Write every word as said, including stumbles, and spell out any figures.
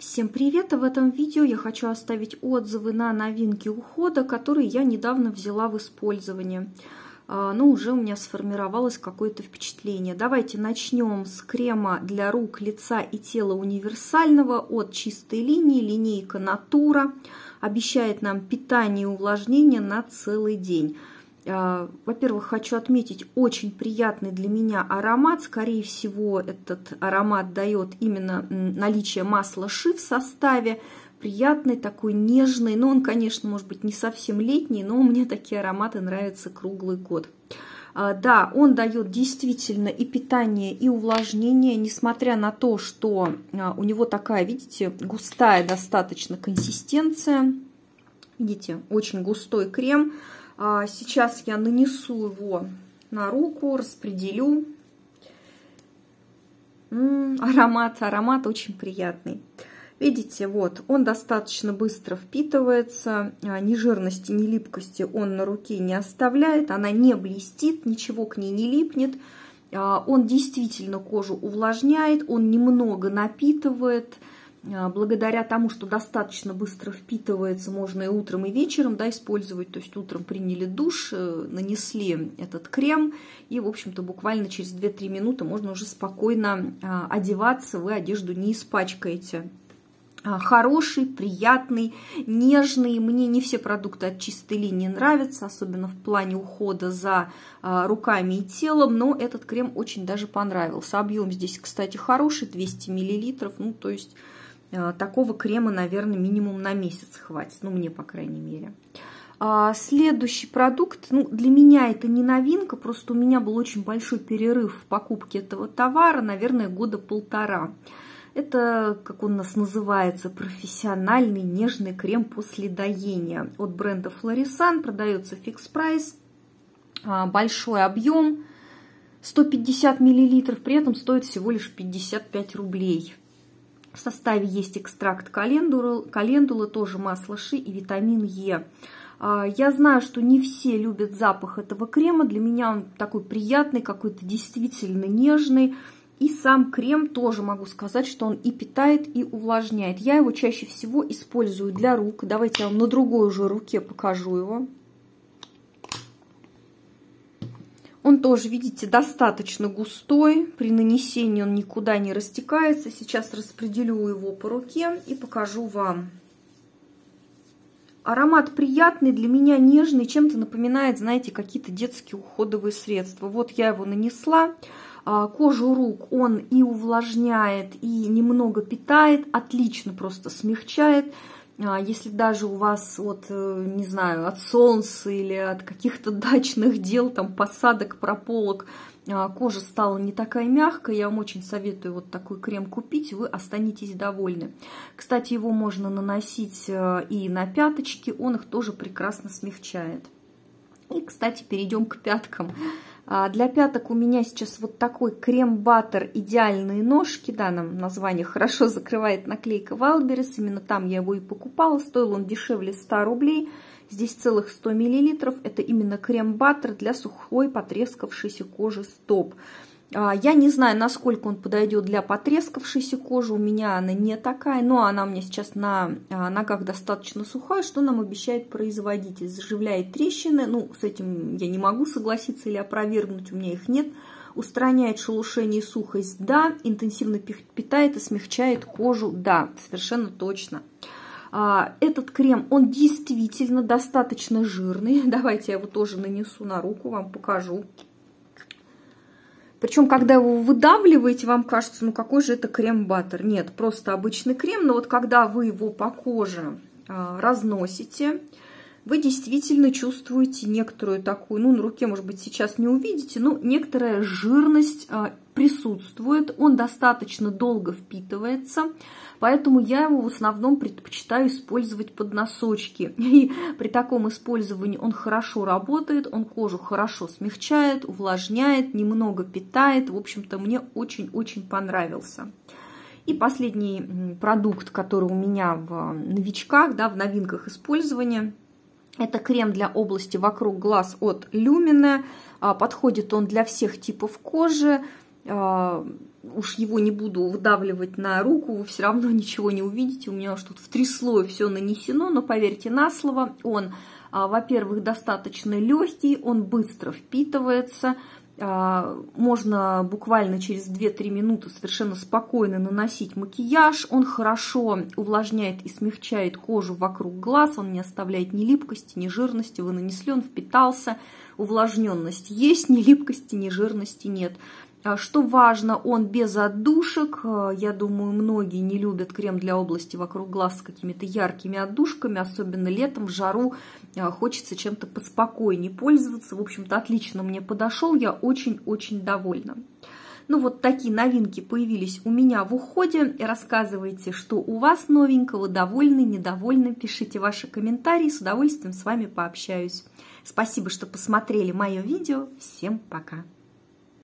Всем привет! В этом видео я хочу оставить отзывы на новинки ухода, которые я недавно взяла в использование. Но уже у меня сформировалось какое-то впечатление. Давайте начнем с крема для рук, лица и тела универсального от чистой линии, линейка Натура. Обещает нам питание и увлажнение на целый день. Во-первых, хочу отметить очень приятный для меня аромат. Скорее всего, этот аромат дает именно наличие масла ши в составе. Приятный, такой нежный. Но он, конечно, может быть не совсем летний, но мне такие ароматы нравятся круглый год. Да, он дает действительно и питание, и увлажнение, несмотря на то, что у него такая, видите, густая достаточно консистенция. Видите, очень густой крем. Сейчас я нанесу его на руку, распределю. М-м, аромат, аромат очень приятный. Видите, вот, он достаточно быстро впитывается, ни жирности, ни липкости он на руке не оставляет, она не блестит, ничего к ней не липнет. Он действительно кожу увлажняет, он немного напитывает. Благодаря тому, что достаточно быстро впитывается, можно и утром, и вечером, да, использовать. То есть утром приняли душ, нанесли этот крем, и, в общем-то, буквально через две-три минуты можно уже спокойно одеваться, вы одежду не испачкаете. Хороший, приятный, нежный. Мне не все продукты от чистой линии нравятся, особенно в плане ухода за руками и телом, но этот крем очень даже понравился. Объем здесь, кстати, хороший, двести миллилитров, ну, то есть... Такого крема, наверное, минимум на месяц хватит, ну, мне, по крайней мере. Следующий продукт, ну, для меня это не новинка, просто у меня был очень большой перерыв в покупке этого товара, наверное, года полтора. Это, как он у нас называется, профессиональный нежный крем после доения от бренда Florissant, продается фикс-прайс, большой объем, сто пятьдесят миллилитров, при этом стоит всего лишь пятьдесят пять рублей. В составе есть экстракт календулы, календулы, тоже масло ши и витамин Е. Я знаю, что не все любят запах этого крема. Для меня он такой приятный, какой-то действительно нежный. И сам крем тоже могу сказать, что он и питает, и увлажняет. Я его чаще всего использую для рук. Давайте я вам на другой уже руке покажу его. Он тоже, видите, достаточно густой, при нанесении он никуда не растекается. Сейчас распределю его по руке и покажу вам. Аромат приятный, для меня нежный, чем-то напоминает, знаете, какие-то детские уходовые средства. Вот я его нанесла, кожу рук он и увлажняет, и немного питает, отлично просто смягчает. Если даже у вас, вот, не знаю, от солнца или от каких-то дачных дел, там, посадок, прополок, кожа стала не такая мягкая, я вам очень советую вот такой крем купить, вы останетесь довольны. Кстати, его можно наносить и на пяточки, он их тоже прекрасно смягчает. И, кстати, перейдем к пяткам. Для пяток у меня сейчас вот такой крем-баттер «Идеальные ножки». Да, нам название хорошо закрывает наклейка Wildberries. Именно там я его и покупала. Стоил он дешевле ста рублей. Здесь целых сто миллилитров. Это именно крем-баттер для сухой потрескавшейся кожи стоп. Я не знаю, насколько он подойдет для потрескавшейся кожи. У меня она не такая, но она у меня сейчас на ногах достаточно сухая, что нам обещает производитель. Заживляет трещины, ну, с этим я не могу согласиться или опровергнуть, у меня их нет. Устраняет шелушение и сухость, да. Интенсивно питает и смягчает кожу, да, совершенно точно. Этот крем, он действительно достаточно жирный. Давайте я его тоже нанесу на руку, вам покажу. Причем, когда его выдавливаете, вам кажется, ну какой же это крем-баттер? Нет, просто обычный крем, но вот когда вы его по коже а, разносите, вы действительно чувствуете некоторую такую, ну на руке, может быть, сейчас не увидите, но некоторая жирность а, присутствует, он достаточно долго впитывается, поэтому я его в основном предпочитаю использовать под носочки. И при таком использовании он хорошо работает, он кожу хорошо смягчает, увлажняет, немного питает. В общем-то, мне очень-очень понравился. И последний продукт, который у меня в новичках, да, в новинках использования, это крем для области вокруг глаз от Люмина. Подходит он для всех типов кожи. уж его не буду выдавливать на руку, вы все равно ничего не увидите. У меня уж тут в три слоя все нанесено, но поверьте на слово, он, во-первых, достаточно легкий, он быстро впитывается. Можно буквально через две-три минуты совершенно спокойно наносить макияж. Он хорошо увлажняет и смягчает кожу вокруг глаз, он не оставляет ни липкости, ни жирности. Вы нанесли, он впитался, увлажненность есть, ни липкости, ни жирности нет. Что важно, он без отдушек. Я думаю, многие не любят крем для области вокруг глаз с какими-то яркими отдушками, особенно летом, в жару хочется чем-то поспокойнее пользоваться. В общем-то, отлично мне подошел, я очень-очень довольна. Ну вот такие новинки появились у меня в уходе. Рассказывайте, что у вас новенького, довольны, недовольны, пишите ваши комментарии, с удовольствием с вами пообщаюсь. Спасибо, что посмотрели мое видео, всем пока!